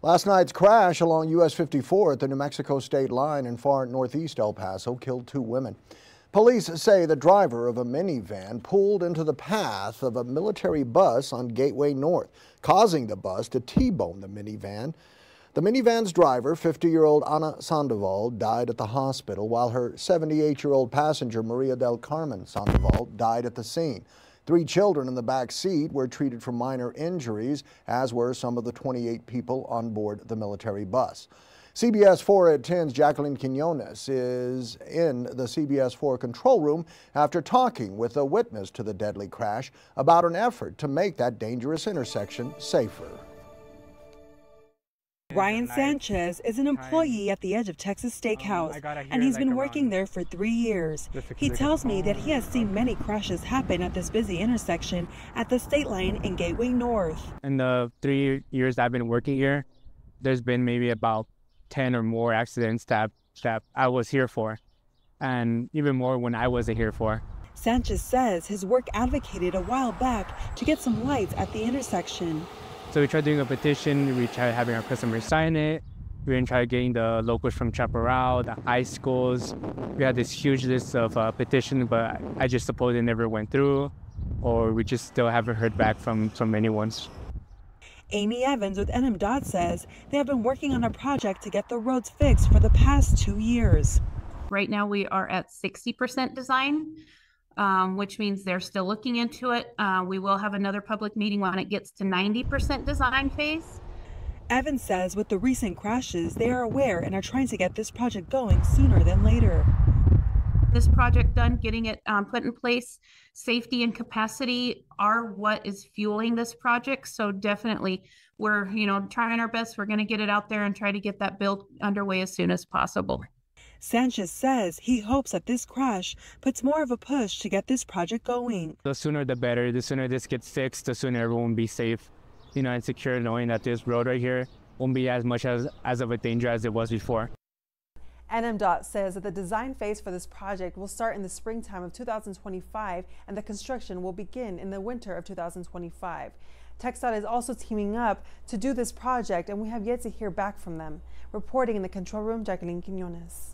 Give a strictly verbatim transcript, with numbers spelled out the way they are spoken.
Last night's crash along U S fifty-four at the New Mexico state line in far northeast El Paso killed two women. Police say the driver of a minivan pulled into the path of a military bus on Gateway North, causing the bus to T-bone the minivan. The minivan's driver, fifty-year-old Ana Sandoval, died at the hospital, while her seventy-eight-year-old passenger, Maria del Carmen Sandoval, died at the scene. Three children in the back seat were treated for minor injuries, as were some of the twenty-eight people on board the military bus. C B S four at ten's Jacqueline Quinones is in the C B S four control room after talking with a witness to the deadly crash about an effort to make that dangerous intersection safer. Ryan Sanchez is an employee at the Edge of Texas Steakhouse, and he's been working there for three years. He tells me that he has seen many crashes happen at this busy intersection at the state line in Gateway North. In the three years that I've been working here, there's been maybe about ten or more accidents that, that I was here for, and even more when I wasn't here for. Sanchez says his work advocated a while back to get some lights at the intersection. So we tried doing a petition, we tried having our customers sign it, we even tried getting the locals from Chaparral, the high schools. We had this huge list of uh, petitions, but I just suppose it never went through, or we just still haven't heard back from, from anyone. Amy Evans with N M D O T says they have been working on a project to get the roads fixed for the past two years. Right now we are at sixty percent design, um, which means they're still looking into it. Uh, we will have another public meeting when it gets to ninety percent design phase. Evans says with the recent crashes, they are aware and are trying to get this project going sooner than later. This project done, getting it um, put in place, safety and capacity are what is fueling this project. So definitely we're, you know, trying our best. We're going to get it out there and try to get that build underway as soon as possible. Sanchez says he hopes that this crash puts more of a push to get this project going. The sooner the better. The sooner this gets fixed, the sooner everyone will be safe, you know, and secure, knowing that this road right here won't be as much as, as of a danger as it was before. N M D O T says that the design phase for this project will start in the springtime of two thousand twenty-five, and the construction will begin in the winter of two thousand twenty-five. TxDOT is also teaming up to do this project, and we have yet to hear back from them. Reporting in the control room, Jacqueline Quinones.